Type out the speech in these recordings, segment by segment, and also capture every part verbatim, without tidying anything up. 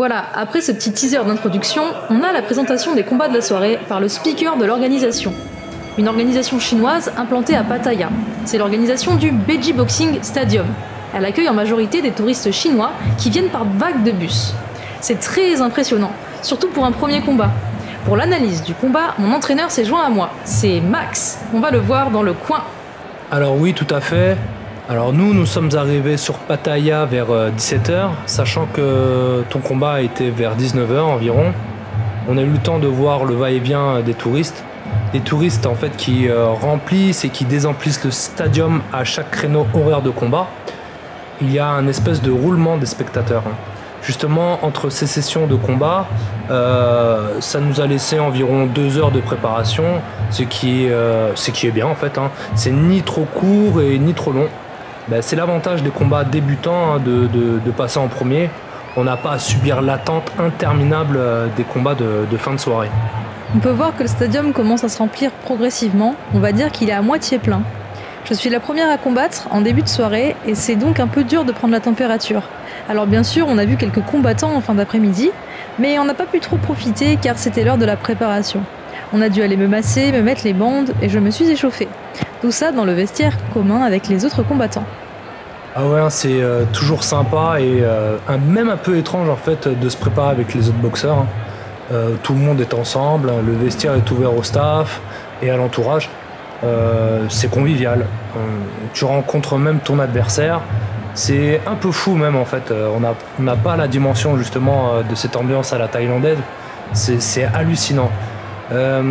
Voilà, après ce petit teaser d'introduction, on a la présentation des combats de la soirée par le speaker de l'organisation. Une organisation chinoise implantée à Pattaya. C'est l'organisation du B J Boxing Stadium. Elle accueille en majorité des touristes chinois qui viennent par vagues de bus. C'est très impressionnant, surtout pour un premier combat. Pour l'analyse du combat, mon entraîneur s'est joint à moi. C'est Max, on va le voir dans le coin. Alors oui, tout à fait. Alors nous, nous sommes arrivés sur Pattaya vers dix-sept heures, sachant que ton combat a été vers dix-neuf heures environ. On a eu le temps de voir le va-et-vient des touristes. Des touristes en fait qui remplissent et qui désemplissent le stadium à chaque créneau horaire de combat. Il y a un espèce de roulement des spectateurs. Justement, entre ces sessions de combat, euh, ça nous a laissé environ deux heures de préparation, ce qui, euh, ce qui est bien en fait. Hein. C'est ni trop court et ni trop long. Ben, c'est l'avantage des combats débutants hein, de, de, de passer en premier. On n'a pas à subir l'attente interminable des combats de, de fin de soirée. On peut voir que le stadium commence à se remplir progressivement. On va dire qu'il est à moitié plein. Je suis la première à combattre en début de soirée et c'est donc un peu dur de prendre la température. Alors bien sûr, on a vu quelques combattants en fin d'après-midi, mais on n'a pas pu trop profiter car c'était l'heure de la préparation. On a dû aller me masser, me mettre les bandes et je me suis échauffé. Tout ça dans le vestiaire commun avec les autres combattants. Ah ouais, c'est euh, toujours sympa et euh, un, même un peu étrange en fait de se préparer avec les autres boxeurs. Hein. Euh, tout le monde est ensemble, le vestiaire est ouvert au staff et à l'entourage. Euh, c'est convivial, euh, tu rencontres même ton adversaire, c'est un peu fou même en fait, euh, on n'a on n'a pas la dimension justement euh, de cette ambiance à la thaïlandaise, c'est hallucinant. Euh,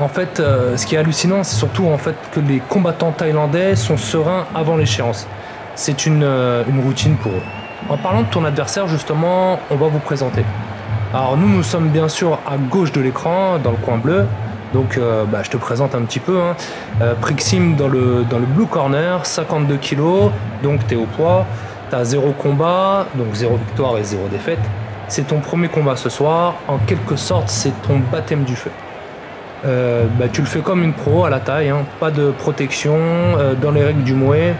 en fait, euh, ce qui est hallucinant, c'est surtout en fait que les combattants thaïlandais sont sereins avant l'échéance, c'est une, euh, une routine pour eux. En parlant de ton adversaire justement, on va vous présenter. Alors nous, nous sommes bien sûr à gauche de l'écran, dans le coin bleu. Donc euh, bah, je te présente un petit peu, hein. euh, Prixim dans le, dans le blue corner, cinquante-deux kilos, donc t'es au poids, t'as zéro combat, donc zéro victoire et zéro défaite. C'est ton premier combat ce soir, en quelque sorte c'est ton baptême du feu. Euh, bah, tu le fais comme une pro à la taille, hein. Pas de protection, euh, dans les règles du muay,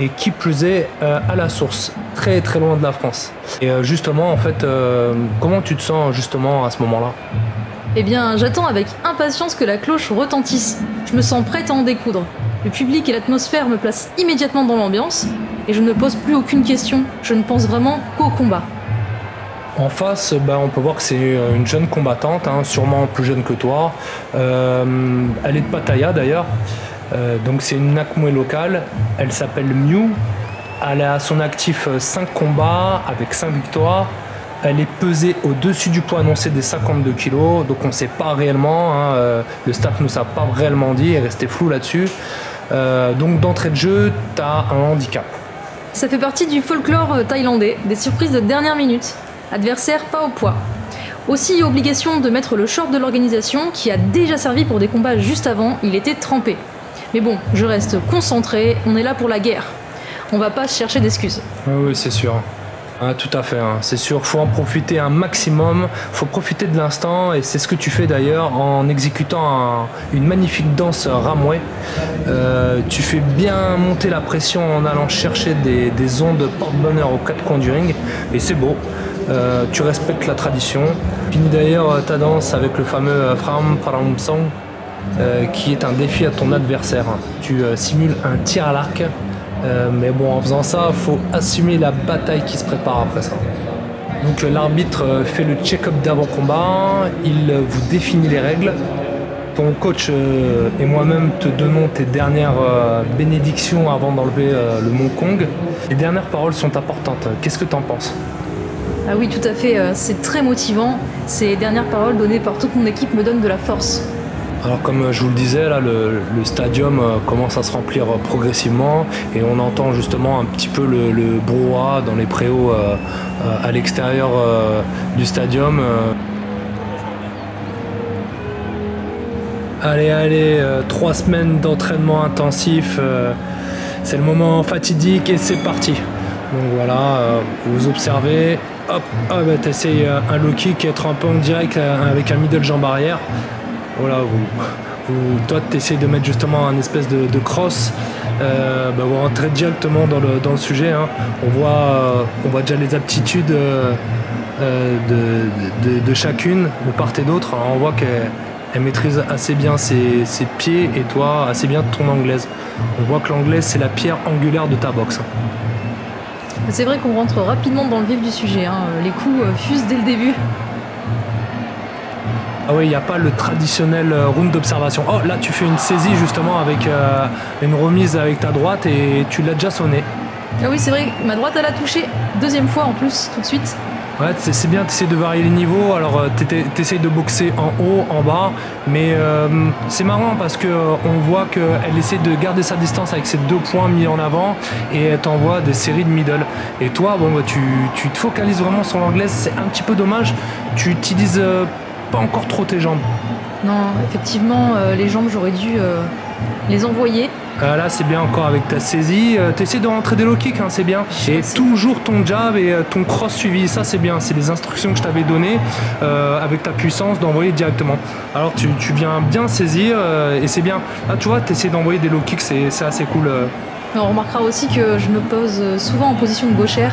et qui plus est euh, à la source, très très loin de la France. Et euh, justement en fait, euh, comment tu te sens justement à ce moment-là ? Eh bien, j'attends avec impatience que la cloche retentisse. Je me sens prête à en découdre. Le public et l'atmosphère me placent immédiatement dans l'ambiance et je ne pose plus aucune question. Je ne pense vraiment qu'au combat. En face, bah, on peut voir que c'est une jeune combattante, hein, sûrement plus jeune que toi. Euh, elle est de Pattaya d'ailleurs. Euh, donc c'est une Nakmue locale. Elle s'appelle Mew. Elle a à son actif cinq combats avec cinq victoires. Elle est pesée au-dessus du poids annoncé des cinquante-deux kilos, donc on ne sait pas réellement, hein, euh, le staff ne nous a pas réellement dit, il est resté flou là-dessus. Euh, donc d'entrée de jeu, tu as un handicap. Ça fait partie du folklore thaïlandais, des surprises de dernière minute. Adversaire pas au poids. Aussi, obligation de mettre le short de l'organisation qui a déjà servi pour des combats juste avant, il était trempé. Mais bon, je reste concentré, on est là pour la guerre. On va pas chercher d'excuses. Oui, oui, c'est sûr. Ah, tout à fait, hein. C'est sûr, faut en profiter un maximum, faut profiter de l'instant et c'est ce que tu fais d'ailleurs en exécutant un, une magnifique danse ramway. Euh, tu fais bien monter la pression en allant chercher des, des ondes porte-bonheur aux quatre coins du ring et c'est beau, euh, tu respectes la tradition. Finis d'ailleurs ta danse avec le fameux Pram Pram Sang euh, qui est un défi à ton adversaire. Tu euh, simules un tir à l'arc. Euh, mais bon, en faisant ça, il faut assumer la bataille qui se prépare après ça. Donc l'arbitre fait le check-up d'avant-combat, il vous définit les règles. Ton coach euh, et moi-même te donnons tes dernières euh, bénédictions avant d'enlever euh, le Mon-Kong. Les dernières paroles sont importantes, qu'est-ce que t'en penses? Ah oui, tout à fait, c'est très motivant. Ces dernières paroles données par toute mon équipe me donnent de la force. Alors comme je vous le disais, là, le, le stadium commence à se remplir progressivement et on entend justement un petit peu le, le brouhaha dans les préaux euh, à l'extérieur euh, du stadium. Allez, allez, euh, trois semaines d'entraînement intensif, euh, c'est le moment fatidique et c'est parti. Donc voilà, euh, vous observez, hop, hop, bah, t'essayes un low kick, être un peu en direct avec un middle jambe arrière. Voilà, vous, vous, toi tu essaies de mettre justement un espèce de, de cross, euh, bah, vous rentrez directement dans le, dans le sujet, hein. On voit, euh, on voit déjà les aptitudes euh, euh, de, de, de chacune, de part et d'autre. On voit qu'elle elle maîtrise assez bien ses, ses pieds et toi assez bien ton anglaise. On voit que l'anglaise, c'est la pierre angulaire de ta boxe. C'est vrai qu'on rentre rapidement dans le vif du sujet, hein. Les coups fusent dès le début. Ah oui, il n'y a pas le traditionnel round d'observation. Oh, là, tu fais une saisie justement avec euh, une remise avec ta droite et tu l'as déjà sonné. Ah oui, c'est vrai, ma droite, elle a touché. Deuxième fois en plus, tout de suite. Ouais, c'est bien, tu essaies de varier les niveaux. Alors, tu essaies de boxer en haut, en bas. Mais euh, c'est marrant parce qu'on euh, voit qu'elle essaie de garder sa distance avec ses deux points mis en avant et elle t'envoie des séries de middle. Et toi, bon, bah, tu, tu te focalises vraiment sur l'anglaise. C'est un petit peu dommage. Tu utilises euh, pas encore trop tes jambes. Non, effectivement, euh, les jambes, j'aurais dû euh, les envoyer. Euh, là, c'est bien encore avec ta saisie. Euh, tu essaies de rentrer des low kicks, hein, c'est bien. Et toujours ton jab et euh, ton cross suivi. Ça, c'est bien. C'est les instructions que je t'avais données euh, avec ta puissance d'envoyer directement. Alors, tu, tu viens bien saisir euh, et c'est bien. Là, tu vois, tu essaies d'envoyer des low kicks. C'est assez cool. Euh. On remarquera aussi que je me pose souvent en position de gauchère.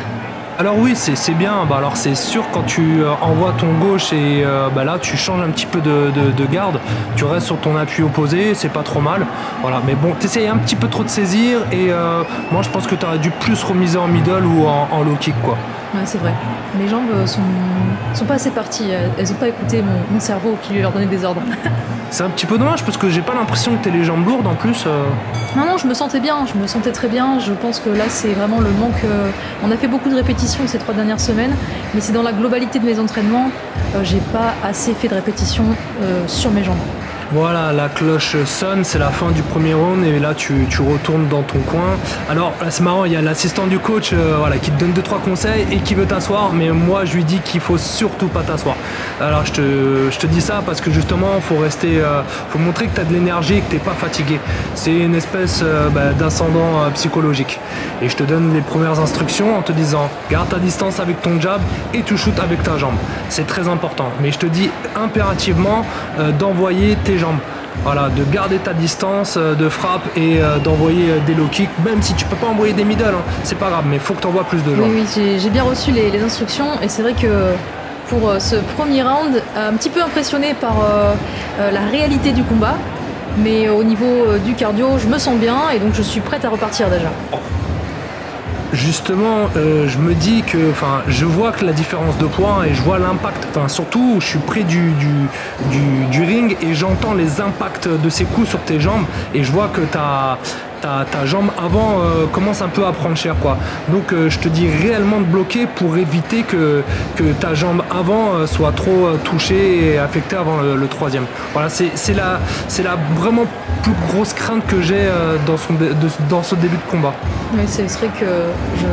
Alors oui, c'est bien. Bah, alors c'est sûr, quand tu euh, envoies ton gauche et euh, bah, là tu changes un petit peu de, de, de garde, tu restes sur ton appui opposé, c'est pas trop mal. Voilà, mais bon, t'essayes un petit peu trop de saisir et euh, moi je pense que tu aurais dû plus remiser en middle ou en, en low kick, quoi. Ouais, c'est vrai. Mes jambes sont, sont pas assez parties. Elles n'ont pas écouté mon, mon cerveau qui lui leur donnait des ordres. C'est un petit peu dommage parce que j'ai pas l'impression que t'aies les jambes lourdes en plus. Euh... Non, non, je me sentais bien. Je me sentais très bien. Je pense que là, c'est vraiment le manque. Euh... On a fait beaucoup de répétitions ces trois dernières semaines, mais c'est dans la globalité de mes entraînements. Euh, j'ai pas assez fait de répétitions euh, sur mes jambes. Voilà, la cloche sonne, c'est la fin du premier round et là tu, tu retournes dans ton coin. Alors là c'est marrant, il y a l'assistant du coach euh, voilà, qui te donne deux trois conseils et qui veut t'asseoir, mais moi je lui dis qu'il faut surtout pas t'asseoir. Alors je te, je te dis ça parce que justement il faut rester, euh, faut montrer que tu as de l'énergie et que tu n'es pas fatigué. C'est une espèce euh, bah, d'ascendant euh, psychologique. Et je te donne les premières instructions en te disant garde ta distance avec ton jab et tu shootes avec ta jambe. C'est très important, mais je te dis impérativement euh, d'envoyer tes jambes. Voilà, de garder ta distance de frappe et euh, d'envoyer des low kicks, même si tu peux pas envoyer des middle, hein, c'est pas grave, mais il faut que tu envoies plus de jambes. Oui, oui, j'ai bien reçu les, les instructions et c'est vrai que pour ce premier round, un petit peu impressionné par euh, la réalité du combat, mais au niveau du cardio, je me sens bien et donc je suis prête à repartir déjà. Oh. Justement, euh, je me dis que, enfin, je vois que la différence de poids et je vois l'impact. Enfin, surtout, je suis près du, du, du, du ring et j'entends les impacts de ces coups sur tes jambes et je vois que t'as... Ta, ta jambe avant euh, commence un peu à prendre cher, quoi. Donc euh, je te dis réellement de bloquer pour éviter que, que ta jambe avant euh, soit trop euh, touchée et affectée avant le, le troisième. Voilà, c'est la, la vraiment plus grosse crainte que j'ai euh, dans, dans ce début de combat. Oui, ce serait que je,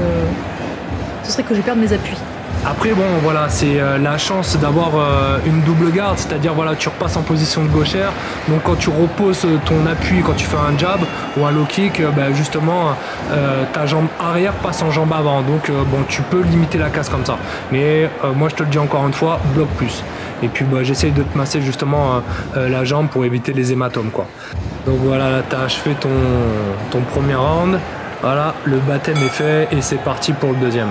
ce serait que je perde mes appuis. Après, bon, voilà, c'est euh, la chance d'avoir euh, une double garde, c'est-à-dire, voilà, tu repasses en position de gauchère, donc quand tu reposes ton appui, quand tu fais un jab ou un low kick, euh, bah, justement, euh, ta jambe arrière passe en jambe avant, donc, euh, bon, tu peux limiter la casse comme ça. Mais euh, moi, je te le dis encore une fois, bloque plus. Et puis, bah, j'essaye de te masser, justement, euh, euh, la jambe pour éviter les hématomes, quoi. Donc, voilà, tu as achevé ton, ton premier round, voilà, le baptême est fait et c'est parti pour le deuxième.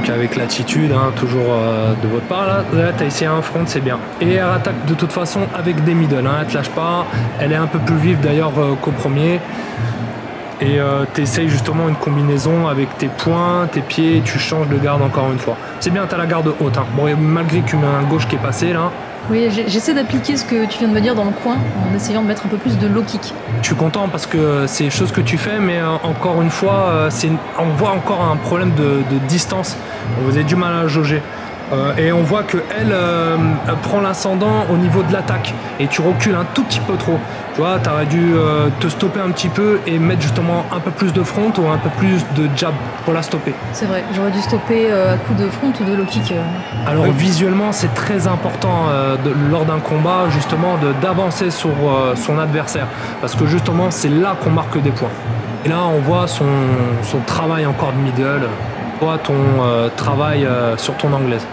Donc avec l'attitude, hein, toujours euh, de votre part, là, là tu as essayé un front, c'est bien. Et elle attaque de toute façon avec des middle, hein, elle te lâche pas, elle est un peu plus vive d'ailleurs euh, qu'au premier. Et euh, tu essayes justement une combinaison avec tes poings, tes pieds, tu changes de garde encore une fois. C'est bien, tu as la garde haute, hein. Bon, et malgré qu'une main gauche qui est passée là. Oui, j'essaie d'appliquer ce que tu viens de me dire dans le coin en essayant de mettre un peu plus de low kick. Je suis content parce que c'est chose que tu fais, mais encore une fois, on voit encore un problème de, de distance. On vous a du mal à jauger. Euh, et on voit qu'elle euh, prend l'ascendant au niveau de l'attaque et tu recules un tout petit peu trop. Tu vois, tu aurais dû euh, te stopper un petit peu et mettre justement un peu plus de front ou un peu plus de jab pour la stopper. C'est vrai, j'aurais dû stopper euh, à coup de front ou de low kick. Euh... Alors oui. Visuellement, c'est très important euh, de, lors d'un combat justement d'avancer sur euh, son adversaire parce que justement, c'est là qu'on marque des points. Et là, on voit son, son travail encore de middle. Toi, ton euh, travail euh, sur ton anglaise.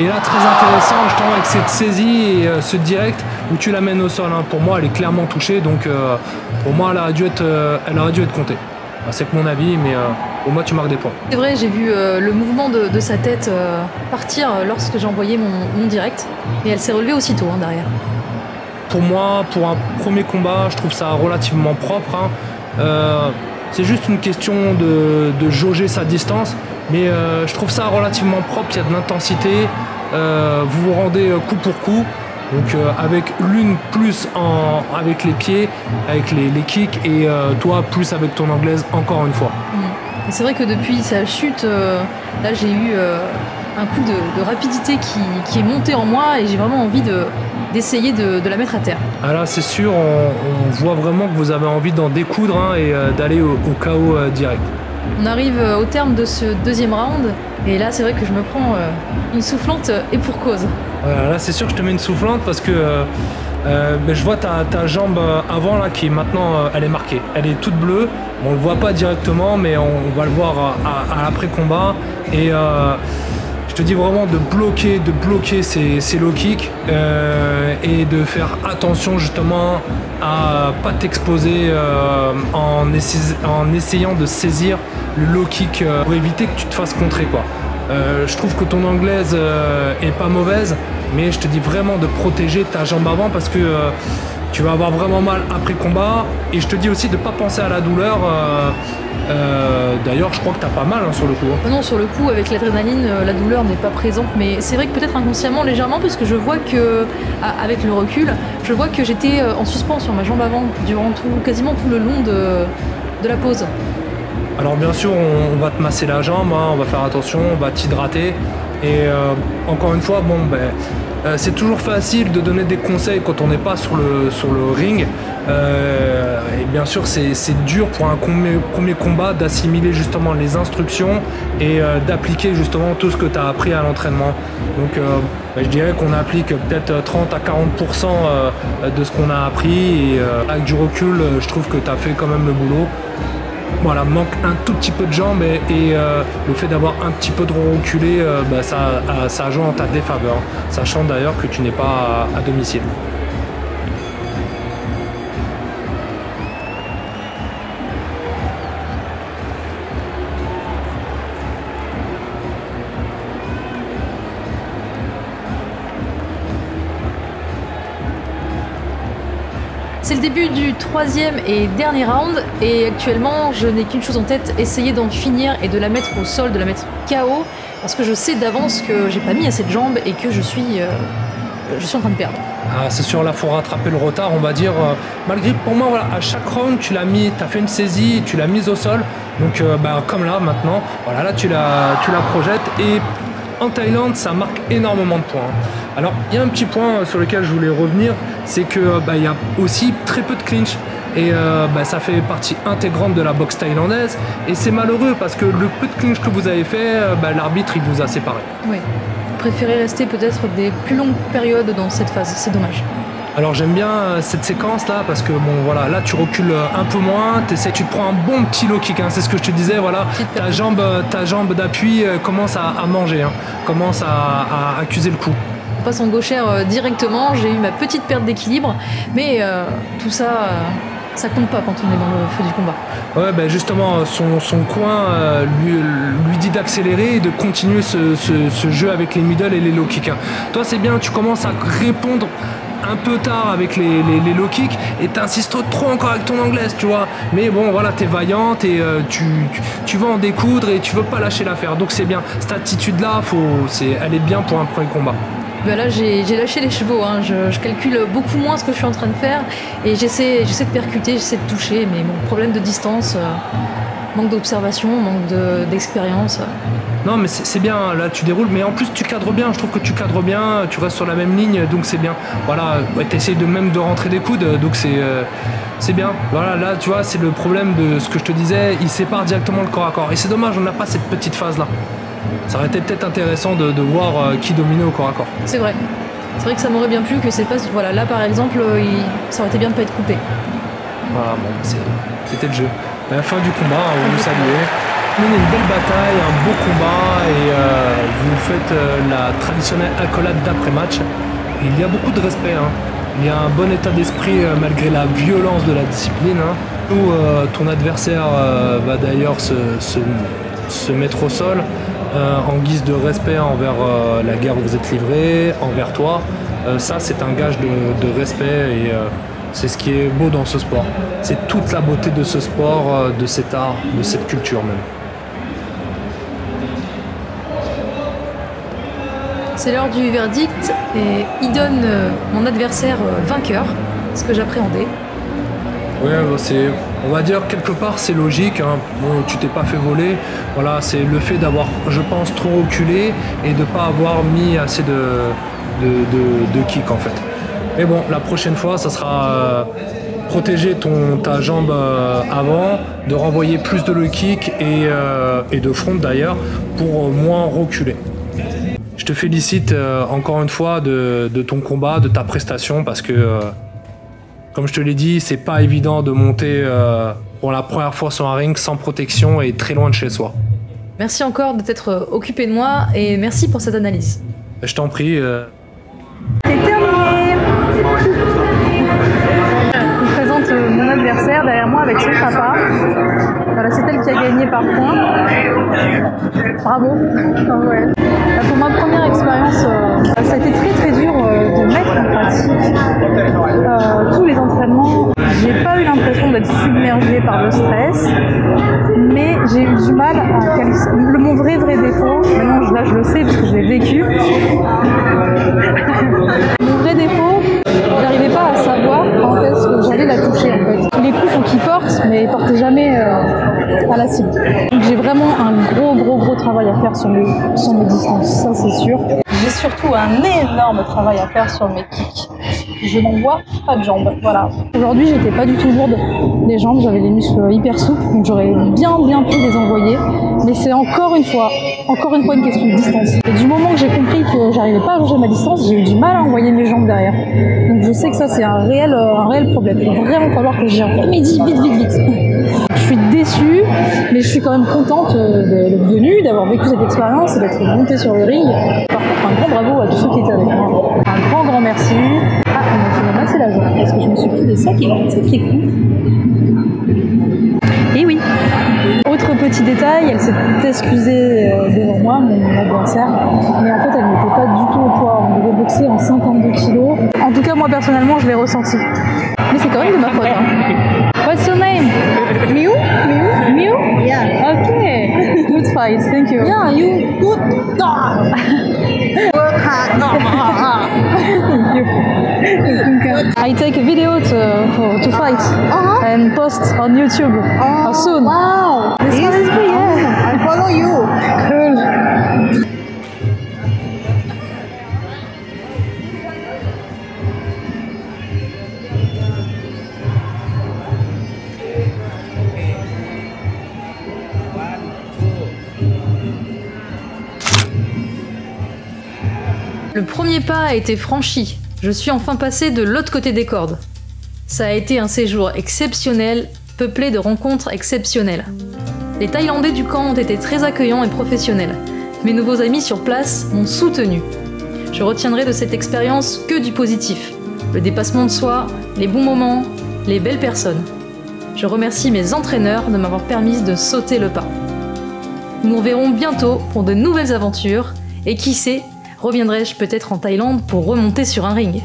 Et là, très intéressant, justement, avec cette saisie et euh, ce direct où tu l'amènes au sol. Hein. Pour moi, elle est clairement touchée, donc euh, pour moi, elle aurait dû être, euh, elle aurait dû être comptée. Bah, c'est que mon avis, mais... Euh au moins tu marques des points. C'est vrai, j'ai vu euh, le mouvement de, de sa tête euh, partir lorsque j'ai envoyé mon, mon direct, et elle s'est relevée aussitôt hein, derrière. Pour moi, pour un premier combat, je trouve ça relativement propre. Hein. Euh, c'est juste une question de, de jauger sa distance, mais euh, je trouve ça relativement propre, il y a de l'intensité, euh, vous vous rendez coup pour coup. Donc euh, avec l'une plus en, avec les pieds, avec les, les kicks, et euh, toi plus avec ton anglaise encore une fois. Mmh. C'est vrai que depuis sa chute, euh, là j'ai eu euh, un coup de, de rapidité qui, qui est monté en moi et j'ai vraiment envie de, d'essayer de, de la mettre à terre. Ah là c'est sûr, on, on voit vraiment que vous avez envie d'en découdre hein, et euh, d'aller au, au chaos euh, direct. On arrive au terme de ce deuxième round et là c'est vrai que je me prends euh, une soufflante et pour cause. Voilà, là c'est sûr que je te mets une soufflante parce que euh, mais je vois ta, ta jambe avant là qui est maintenant euh, elle est marquée, elle est toute bleue, on le voit pas directement mais on va le voir à, à, à l'après-combat et euh, je te dis vraiment de bloquer, de bloquer ces, ces low kicks euh, et de faire attention justement à pas t'exposer euh, en, essa en essayant de saisir le low kick euh, pour éviter que tu te fasses contrer quoi. Euh, je trouve que ton anglaise euh, est pas mauvaise, mais je te dis vraiment de protéger ta jambe avant parce que euh, tu vas avoir vraiment mal après combat. Et je te dis aussi de pas penser à la douleur. Euh, euh, D'ailleurs, je crois que t'as pas mal hein, sur le coup. Hein. Non, sur le coup, avec l'adrénaline, la douleur n'est pas présente, mais c'est vrai que peut-être inconsciemment, légèrement, parce que je vois que, avec le recul, je vois que j'étais en suspens sur ma jambe avant durant tout, quasiment tout le long de, de la pause. Alors bien sûr, on va te masser la jambe, hein, on va faire attention, on va t'hydrater. Et euh, encore une fois, bon, ben, euh, c'est toujours facile de donner des conseils quand on n'est pas sur le, sur le ring. Euh, et bien sûr, c'est dur pour un premier, premier combat d'assimiler justement les instructions et euh, d'appliquer justement tout ce que tu as appris à l'entraînement. Donc euh, ben, je dirais qu'on applique peut-être trente à quarante pour cent euh, de ce qu'on a appris. Et euh, avec du recul, je trouve que tu as fait quand même le boulot. Voilà, manque un tout petit peu de jambes et, et euh, le fait d'avoir un petit peu de reculé, euh, bah, ça, ça joue en ta défaveur, sachant d'ailleurs que tu n'es pas à, à domicile. C'est le début du troisième et dernier round et actuellement je n'ai qu'une chose en tête, essayer d'en finir et de la mettre au sol, de la mettre K O parce que je sais d'avance que j'ai pas mis assez de jambes et que je suis, euh, je suis en train de perdre. Ah, c'est sûr, là il faut rattraper le retard on va dire. Malgré pour moi voilà, à chaque round tu l'as mis, tu as fait une saisie, tu l'as mise au sol donc euh, bah, comme là maintenant, voilà, là tu la, tu la projettes et en Thaïlande ça marque énormément de points. Alors il y a un petit point sur lequel je voulais revenir, c'est que bah, il y a aussi très peu de clinch et euh, bah, ça fait partie intégrante de la boxe thaïlandaise et c'est malheureux parce que le peu de clinch que vous avez fait, bah, l'arbitre il vous a séparé. Oui, vous préférez rester peut-être des plus longues périodes dans cette phase, c'est dommage. Alors j'aime bien cette séquence là parce que bon voilà, là tu recules un peu moins, t'essaies, tu te prends un bon petit low kick, hein, c'est ce que je te disais, voilà, ta jambe, ta jambe d'appui commence à, à manger, hein, commence à, à accuser le coup. On passe en gauchère directement, j'ai eu ma petite perte d'équilibre, mais euh, tout ça, euh, ça compte pas quand on est dans le feu du combat. Ouais, ben justement, son, son coin euh, lui, lui dit d'accélérer et de continuer ce, ce, ce jeu avec les middle et les low kicks. Toi, c'est bien, tu commences à répondre un peu tard avec les, les, les low kicks et t'insistes trop encore avec ton anglaise, tu vois. Mais bon, voilà, t'es vaillante et euh, tu, tu, tu vas en découdre et tu veux pas lâcher l'affaire. Donc c'est bien. Cette attitude-là, elle est bien pour un premier combat. Ben là, j'ai lâché les chevaux. Hein. Je, je calcule beaucoup moins ce que je suis en train de faire et j'essaie de percuter, j'essaie de toucher. Mais mon problème de distance, euh, manque d'observation, manque d'expérience. De, Non mais c'est bien, là tu déroules, mais en plus tu cadres bien, je trouve que tu cadres bien, tu restes sur la même ligne, donc c'est bien. Voilà, ouais, tu essayes de même de rentrer des coudes, donc c'est euh, c'est bien. Voilà, là tu vois, c'est le problème de ce que je te disais, il sépare directement le corps à corps. Et c'est dommage, on n'a pas cette petite phase-là. Ça aurait été peut-être intéressant de, de voir euh, qui dominait au corps à corps. C'est vrai, c'est vrai que ça m'aurait bien plu que ces phases, voilà, là par exemple, il... ça aurait été bien de ne pas être coupé. Voilà, bon, c'était le jeu. La fin du combat, on vous saluait. Une belle bataille, un beau combat et euh, vous faites euh, la traditionnelle accolade d'après-match. Il y a beaucoup de respect, hein. Il y a un bon état d'esprit euh, malgré la violence de la discipline. Hein. coup, euh, ton adversaire euh, va d'ailleurs se, se, se mettre au sol euh, en guise de respect envers euh, la guerre où vous êtes livré, envers toi. Euh, ça, c'est un gage de, de respect et euh, c'est ce qui est beau dans ce sport. C'est toute la beauté de ce sport, euh, de cet art, de cette culture même. C'est l'heure du verdict et il donne euh, mon adversaire euh, vainqueur, ce que j'appréhendais. Oui, bah on va dire quelque part c'est logique, hein. Bon, tu t'es pas fait voler, voilà, c'est le fait d'avoir, je pense, trop reculé et de ne pas avoir mis assez de, de, de, de kick en fait. Mais bon, la prochaine fois, ça sera euh, protéger ton, ta jambe euh, avant, de renvoyer plus de low kick et, euh, et de front d'ailleurs pour euh, moins reculer. Je te félicite euh, encore une fois de, de ton combat, de ta prestation parce que... Euh, Comme je te l'ai dit, c'est pas évident de monter euh, pour la première fois sur un ring sans protection et très loin de chez soi. Merci encore de t'être occupé de moi et merci pour cette analyse. Je t'en prie. Euh... C'est terminé. Je vous présente euh, mon adversaire derrière moi avec son papa. Voilà, c'est elle qui a gagné par points. Bravo. Enfin, ouais. Là, pour ma première expérience, euh, ça a été très très dur euh, de mettre en pratique. Euh, tous les entraînements, j'ai pas eu l'impression d'être submergée par le stress, mais j'ai eu du mal à qualifier. Mon vrai vrai défaut, maintenant là je le sais parce que je l'ai vécu, mon vrai défaut, j'arrivais pas à savoir quand est-ce que j'allais la toucher en fait. Les coups faut qu'ils portent, mais ils portent jamais euh, à la cible. Donc j'ai vraiment un gros gros gros travail à faire sur mes, sur mes distances, ça c'est sûr. J'ai surtout un énorme travail à faire sur mes kicks. Je n'envoie pas de jambes, voilà. Aujourd'hui, j'étais pas du tout lourde des jambes, j'avais les muscles hyper souples, donc j'aurais bien bien pu les envoyer. Mais c'est encore une fois, encore une fois une question de distance. Et du moment que j'ai compris que j'arrivais pas à changer ma distance, j'ai eu du mal à envoyer mes jambes derrière. Donc je sais que ça, c'est un réel, un réel problème. Il va vraiment falloir que j'y remédie vite, vite, vite. Je suis déçue, mais je suis quand même contente d'être venue, d'avoir vécu cette expérience et d'être montée sur le ring. Par contre, un grand bravo à tous ceux qui étaient avec moi. Un grand, grand merci. C'est la joie parce que je me suis pris des sacs et c'est très cool. Et oui, autre petit détail, elle s'est excusée devant moi, mon adversaire, mais en fait elle n'était pas du tout au poids. On devait boxer en cinquante-deux kilos. En tout cas, moi personnellement, je l'ai ressenti. Mais c'est quand même de ma faute. Hein. What's your name? Mew? Mew? Mew? Yeah. Okay. Good fight. Thank you. Yeah, you good dog. Work hard. Thank you. I take a video to, for, to fight uh-huh. and post on YouTube oh, soon. Wow! This yes. one is good, yeah. I follow you. Cool. Le premier pas a été franchi. Je suis enfin passée de l'autre côté des cordes. Ça a été un séjour exceptionnel, peuplé de rencontres exceptionnelles. Les Thaïlandais du camp ont été très accueillants et professionnels. Mes nouveaux amis sur place m'ont soutenu. Je retiendrai de cette expérience que du positif. Le dépassement de soi, les bons moments, les belles personnes. Je remercie mes entraîneurs de m'avoir permis de sauter le pas. Nous nous reverrons bientôt pour de nouvelles aventures et qui sait, reviendrai-je peut-être en Thaïlande pour remonter sur un ring.